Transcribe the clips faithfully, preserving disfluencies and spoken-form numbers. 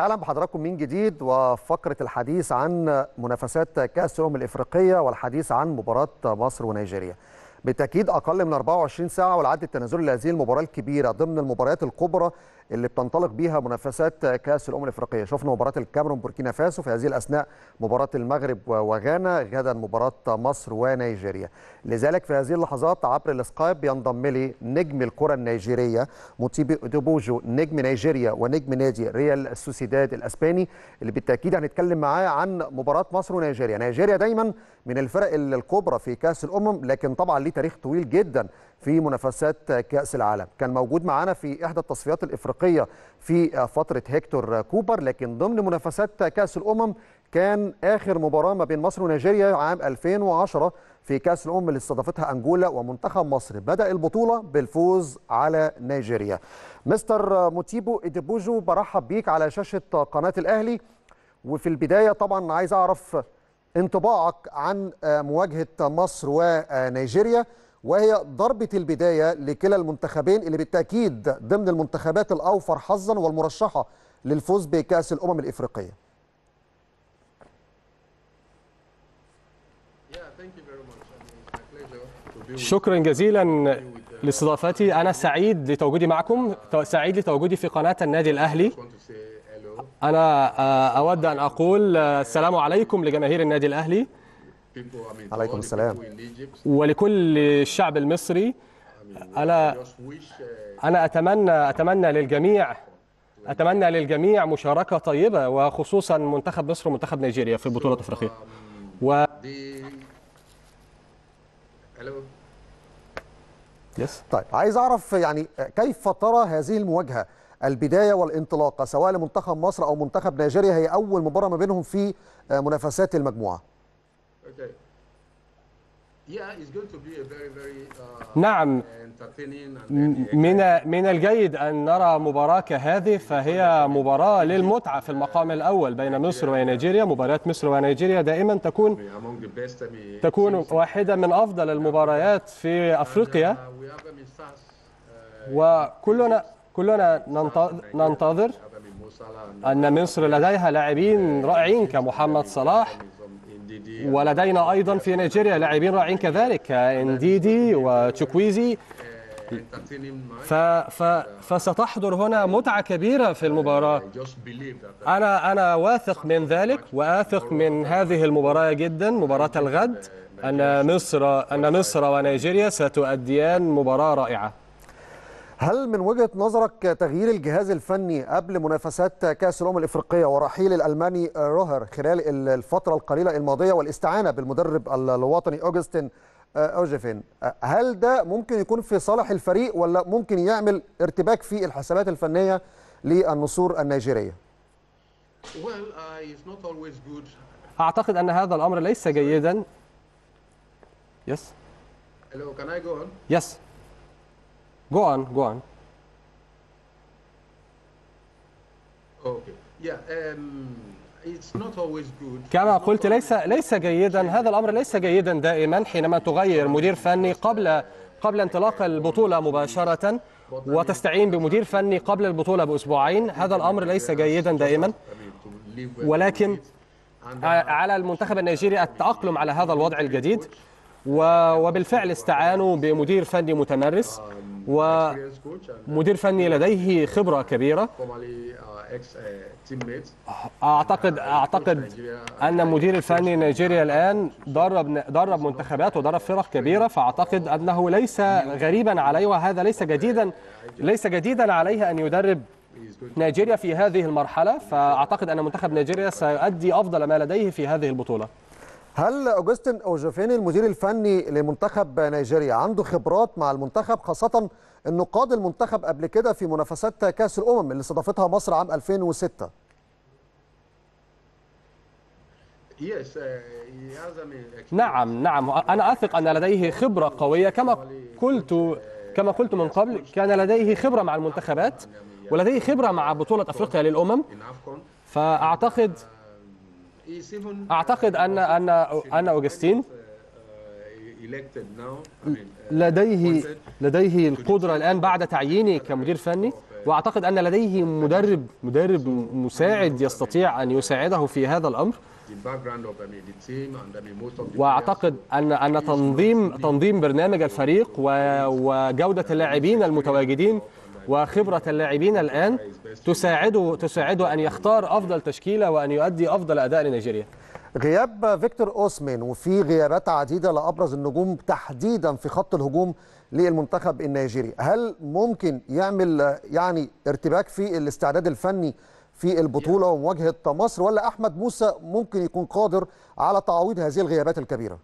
اهلا بحضراتكم من جديد، وفقره الحديث عن منافسات كاس الامم الافريقيه والحديث عن مباراه مصر ونيجيريا. بالتاكيد اقل من أربعة وعشرين ساعة والعد التنازلي لهذه المباراه الكبيره ضمن المباريات الكبرى اللي بتنطلق بيها منافسات كاس الامم الافريقيه. شفنا مباراه الكاميرون بوركينا فاسو، في هذه الاثناء مباراه المغرب وغانا، غدا مباراه مصر ونيجيريا. لذلك في هذه اللحظات عبر السكايب ينضم لي نجم الكره النيجيريه موتيبي أديبوجو، نجم نيجيريا ونجم نادي ريال سوسيداد الاسباني، اللي بالتاكيد هنتكلم معاه عن مباراه مصر ونيجيريا. نيجيريا دايما من الفرق الكبرى في كاس الامم، لكن طبعا ليه تاريخ طويل جدا في منافسات كأس العالم. كان موجود معانا في إحدى التصفيات الإفريقية في فترة هيكتور كوبر، لكن ضمن منافسات كأس الأمم كان آخر مباراة ما بين مصر ونيجيريا عام ألفين وعشرة في كأس الأمم اللي استضافتها أنجولا ومنتخب مصر بدأ البطولة بالفوز على نيجيريا. مستر موتيبو أديبوجو، برحب بيك على شاشة قناة الأهلي. وفي البداية طبعا عايز أعرف انطباعك عن مواجهة مصر ونيجيريا، وهي ضربة البداية لكلا المنتخبين اللي بالتأكيد ضمن المنتخبات الأوفر حظا والمرشحة للفوز بكأس الأمم الإفريقية. شكرا جزيلا لاستضافتي، أنا سعيد لتواجدي معكم، سعيد لتواجدي في قناة النادي الأهلي. أنا أود أن أقول السلام عليكم لجماهير النادي الأهلي. عليكم السلام. ولكل الشعب المصري، أنا أنا أتمنى أتمنى للجميع أتمنى للجميع مشاركة طيبة، وخصوصا منتخب مصر ومنتخب نيجيريا في بطولة أفريقيا. و طيب، عايز أعرف يعني كيف ترى هذه المواجهة، البداية والانطلاقة سواء لمنتخب مصر أو منتخب نيجيريا، هي أول مباراة ما بينهم في منافسات المجموعة. نعم، من من الجيد أن نرى مباراة كهذه، فهي مباراة للمتعة في المقام الأول بين مصر ونيجيريا. مباريات مصر ونيجيريا دائما تكون تكون واحدة من أفضل المباريات في أفريقيا، وكلنا كلنا ننتظر أن مصر لديها لاعبين رائعين كمحمد صلاح، ولدينا أيضا في نيجيريا لاعبين رائعين كذلك إنديدي وتشوكويزي، ف... ف... فستحضر هنا متعة كبيرة في المباراة. أنا أنا واثق من ذلك، وآثق من هذه المباراة جدا، مباراة الغد، أن مصر أن مصر ونيجيريا ستؤديان مباراة رائعة. هل من وجهة نظرك تغيير الجهاز الفني قبل منافسات كأس الأمم الإفريقية ورحيل الألماني روهر خلال الفترة القليلة الماضية والاستعانة بالمدرب الوطني أوجستين أوجيفين، هل ده ممكن يكون في صالح الفريق ولا ممكن يعمل ارتباك في الحسابات الفنية للنسور النيجيرية؟ أعتقد أن هذا الأمر ليس جيدا. يس. يس. Go on, go on. Okay. Yeah. Um, it's not always good. كما قلت، ليس ليس جيدا، هذا الأمر ليس جيدا دائما حينما تغير مدير فني قبل قبل انطلاق البطولة مباشرة، وتستعين بمدير فني قبل البطولة بأسبوعين. هذا الأمر ليس جيدا دائما، ولكن على المنتخب النيجيري التأقلم على هذا الوضع الجديد، وبالفعل استعانوا بمدير فني متمرس ومدير فني لديه خبرة كبيرة. أعتقد أعتقد أن مدير الفني نيجيريا الآن درب درب منتخبات ودرب فرق كبيرة، فأعتقد أنه ليس غريبا عليه، وهذا ليس جديدا ليس جديدا عليه أن يدرب نيجيريا في هذه المرحلة. فأعتقد أن منتخب نيجيريا سيؤدي أفضل ما لديه في هذه البطولة. هل أوجستين أوجيفين المدير الفني لمنتخب نيجيريا عنده خبرات مع المنتخب، خاصة أنه قاد المنتخب قبل كده في منافسات كأس الأمم اللي استضافتها مصر عام ألفين وستة؟ نعم نعم أنا أثق أن لديه خبرة قوية. كما قلت كما قلت من قبل، كان لديه خبرة مع المنتخبات ولديه خبرة مع بطولة أفريقيا للأمم، فأعتقد أعتقد أن أن أن أوجستين لديه لديه القدرة الآن بعد تعييني كمدير فني واعتقد ان لديه مدرب مدرب مساعد يستطيع ان يساعده في هذا الامر. واعتقد ان ان تنظيم تنظيم برنامج الفريق وجوده اللاعبين المتواجدين وخبرة اللاعبين الآن تساعده تساعده أن يختار أفضل تشكيلة وأن يؤدي أفضل أداء لنيجيريا. غياب فيكتور أوسمان وفي غيابات عديدة لأبرز النجوم تحديدا في خط الهجوم للمنتخب النيجيري، هل ممكن يعمل يعني ارتباك في الاستعداد الفني في البطولة ومواجهة مصر، ولا أحمد موسى ممكن يكون قادر على تعويض هذه الغيابات الكبيرة؟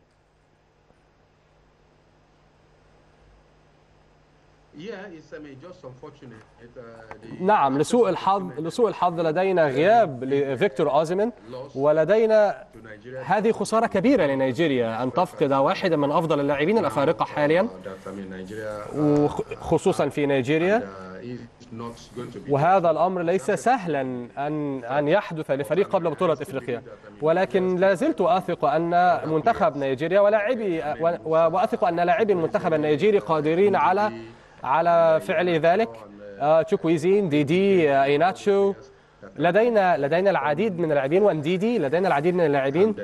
نعم، لسوء الحظ لسوء الحظ لدينا غياب لفيكتور أوسمان، ولدينا هذه خسارة كبيرة لنيجيريا أن تفقد واحدا من أفضل اللاعبين الأفارقة حاليا، خصوصا في نيجيريا، وهذا الأمر ليس سهلا أن أن يحدث لفريق قبل بطولة إفريقيا. ولكن لا زلت أثق أن منتخب نيجيريا ولاعبي وأثق أن لاعبي المنتخب النيجيري قادرين على على فعل ذلك. تشوكويزي، نديدي، إيناتشو، لدينا لدينا العديد من اللاعبين، ونديدي لدينا العديد من اللاعبين،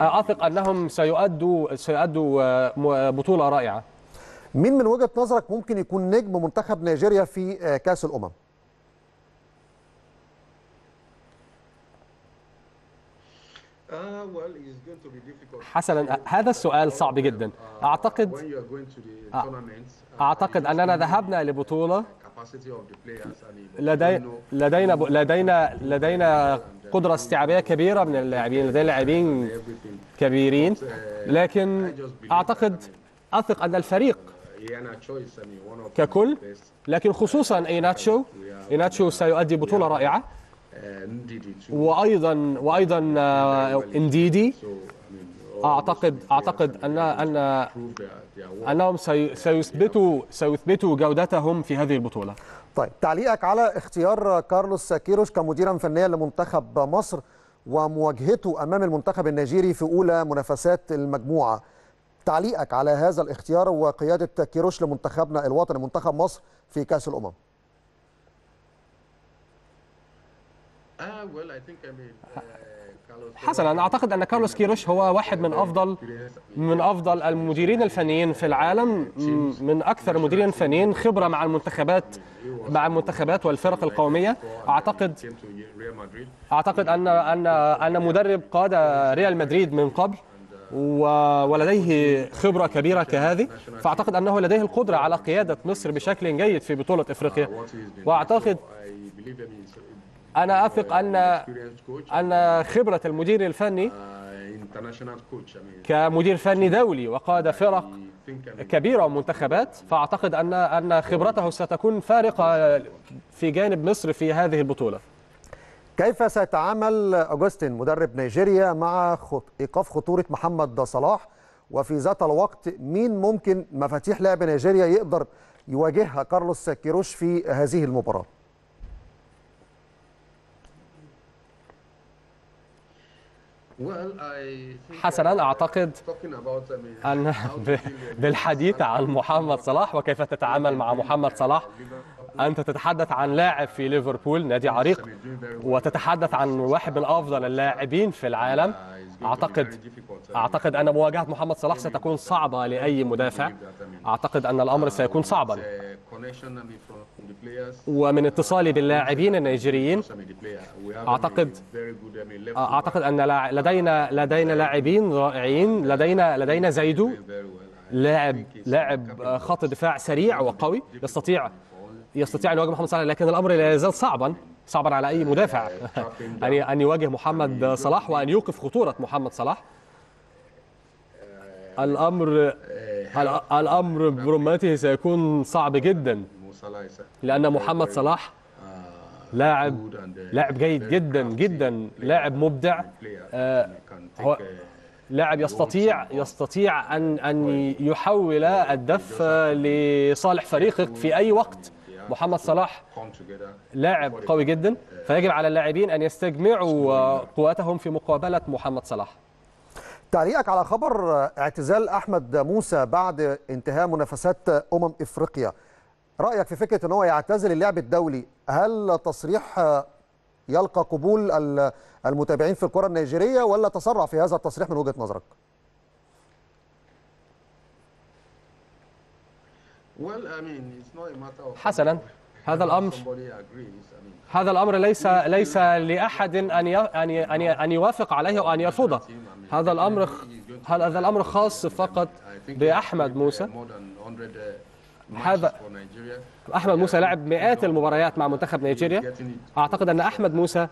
أثق أنهم سيؤدوا سيؤدوا بطولة رائعة. مين من وجهة نظرك ممكن يكون نجم منتخب نيجيريا في كأس الأمم؟ حسنا، هذا السؤال صعب جدا. أعتقد أعتقد أننا ذهبنا لبطولة لدي... لدينا لدينا لدينا قدرة استيعابية كبيرة من اللاعبين، لدينا لاعبين كبيرين، لكن أعتقد أثق أن الفريق ككل، لكن خصوصا إيناتشو إيناتشو سيؤدي بطولة رائعة، وأيضا وأيضا إنديدي. أعتقد أعتقد أن أن أنهم سيثبتوا سيثبتوا جودتهم في هذه البطولة. طيب، تعليقك على اختيار كارلوس كيروش كمديرا فنيا لمنتخب مصر ومواجهته أمام المنتخب النيجيري في أولى منافسات المجموعة، تعليقك على هذا الاختيار وقيادة كيروش لمنتخبنا الوطني منتخب مصر في كأس الأمم؟ حسنا، أعتقد أن كارلوس كيروش هو واحد من أفضل من أفضل المديرين الفنيين في العالم، من أكثر المديرين الفنيين خبرة مع المنتخبات مع المنتخبات والفرق القومية. أعتقد أعتقد أن أن أن مدرب قاد ريال مدريد من قبل ولديه خبرة كبيرة كهذه، فأعتقد أنه لديه القدرة على قيادة مصر بشكل جيد في بطولة إفريقيا. وأعتقد أنا أثق أن أن خبرة المدير الفني كمدير فني دولي وقاد فرق كبيرة ومنتخبات، فأعتقد أن أن خبرته ستكون فارقة في جانب مصر في هذه البطولة. كيف سيتعامل أوغستين مدرب نيجيريا مع إيقاف خطورة محمد صلاح، وفي ذات الوقت مين ممكن مفاتيح لعب نيجيريا يقدر يواجهها كارلوس كيروش في هذه المباراة؟ حسنا، أعتقد أن بالحديث عن محمد صلاح وكيف تتعامل مع محمد صلاح، أنت تتحدث عن لاعب في ليفربول نادي عريق، وتتحدث عن واحد من أفضل اللاعبين في العالم. أعتقد أعتقد أن مواجهة محمد صلاح ستكون صعبة لأي مدافع. أعتقد أن الأمر سيكون صعبا، ومن اتصالي باللاعبين النيجيريين أعتقد أعتقد أن لدينا لدينا لاعبين رائعين. لدينا لدينا زايدو، لاعب لاعب خط دفاع سريع وقوي، يستطيع يستطيع أن يواجه محمد صلاح، لكن الأمر لا يزال صعبا صعبا على أي مدافع أن أن يواجه محمد صلاح وأن يوقف خطورة محمد صلاح. الأمر الأمر برمته سيكون صعب جدا، لأن محمد صلاح لاعب لاعب جيد جدا جدا، لاعب مبدع، لاعب يستطيع يستطيع أن أن يحول الدف لصالح فريقك في أي وقت. محمد صلاح لاعب قوي جدا، فيجب على اللاعبين أن يستجمعوا قواتهم في مقابلة محمد صلاح. تعليقك على خبر اعتزال أحمد موسى بعد انتهاء منافسات أمم إفريقيا، رايك في فكره ان هو يعتزل اللعب الدولي، هل تصريح يلقى قبول المتابعين في الكره النيجيريه ولا تسرع في هذا التصريح من وجهه نظرك؟ حسنا، هذا الامر هذا الامر ليس ليس لاحد ان ان ان يوافق عليه وان يرفضه. هذا الامر هذا الامر خاص فقط باحمد موسى. هذا احمد موسى لعب مئات المباريات مع منتخب نيجيريا. اعتقد ان احمد موسى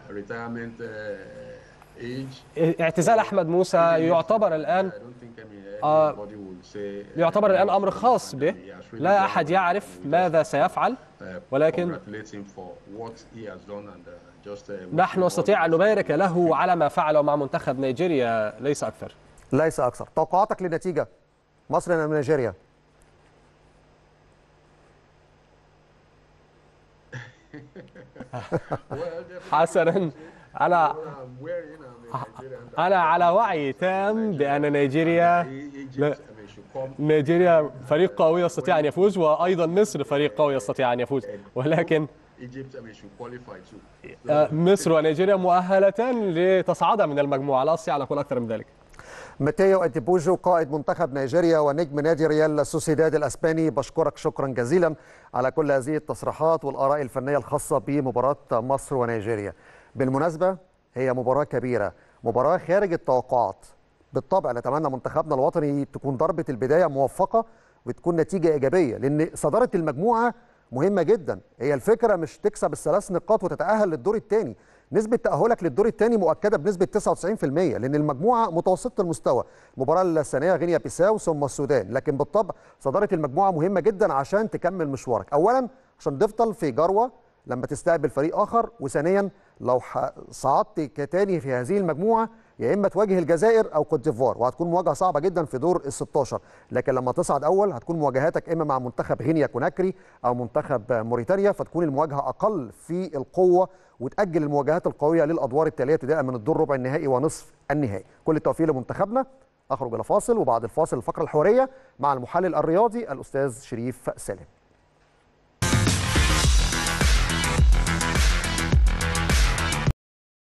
اعتزال احمد موسى يعتبر الان يعتبر الان امر خاص به، لا احد يعرف ماذا سيفعل، ولكن نحن نستطيع ان نبارك له على ما فعله مع منتخب نيجيريا، ليس اكثر. ليس اكثر. توقعاتك للنتيجه مصر امام نيجيريا؟ حسنا، أنا أنا على وعي تام بأن نيجيريا نيجيريا فريق قوي يستطيع أن يفوز، وأيضا مصر فريق قوي يستطيع أن يفوز، ولكن مصر ونيجيريا مؤهلتان لتصعدها من المجموعة، لا أستطيع أن أقول أكثر من ذلك. موتيو أديبوجو قائد منتخب نيجيريا ونجم نادي ريال سوسيداد الأسباني، بشكرك شكرا جزيلا على كل هذه التصريحات والآراء الفنية الخاصة بمباراة مصر ونيجيريا. بالمناسبة هي مباراة كبيرة، مباراة خارج التوقعات بالطبع. نتمنى منتخبنا الوطني تكون ضربة البداية موفقة وتكون نتيجة إيجابية، لأن صدارة المجموعة مهمة جدا. هي الفكرة مش تكسب الثلاث نقاط وتتأهل للدور الثاني. نسبة تأهلك للدور الثاني مؤكدة بنسبة تسعة وتسعين بالمئة، لأن المجموعة متوسطة المستوى. المباراة الثانية غينيا بيساو ثم السودان، لكن بالطبع صدارة المجموعة مهمة جدا عشان تكمل مشوارك. أولا عشان تفضل في جروة لما تستقبل فريق آخر، وثانيا لو صعدت كتاني في هذه المجموعة يا إما تواجه الجزائر أو كوت ديفوار، وهتكون مواجهة صعبة جدا في دور ال ستاشر، لكن لما تصعد أول هتكون مواجهاتك إما مع منتخب غينيا كوناكري أو منتخب موريتانيا، فتكون المواجهة أقل في القوة وتأجل المواجهات القوية للأدوار التالية ابتداء من الدور ربع النهائي ونصف النهائي. كل التوفيق لمنتخبنا. أخرج إلى فاصل، وبعد الفاصل الفقرة الحوارية مع المحلل الرياضي الأستاذ شريف سالم.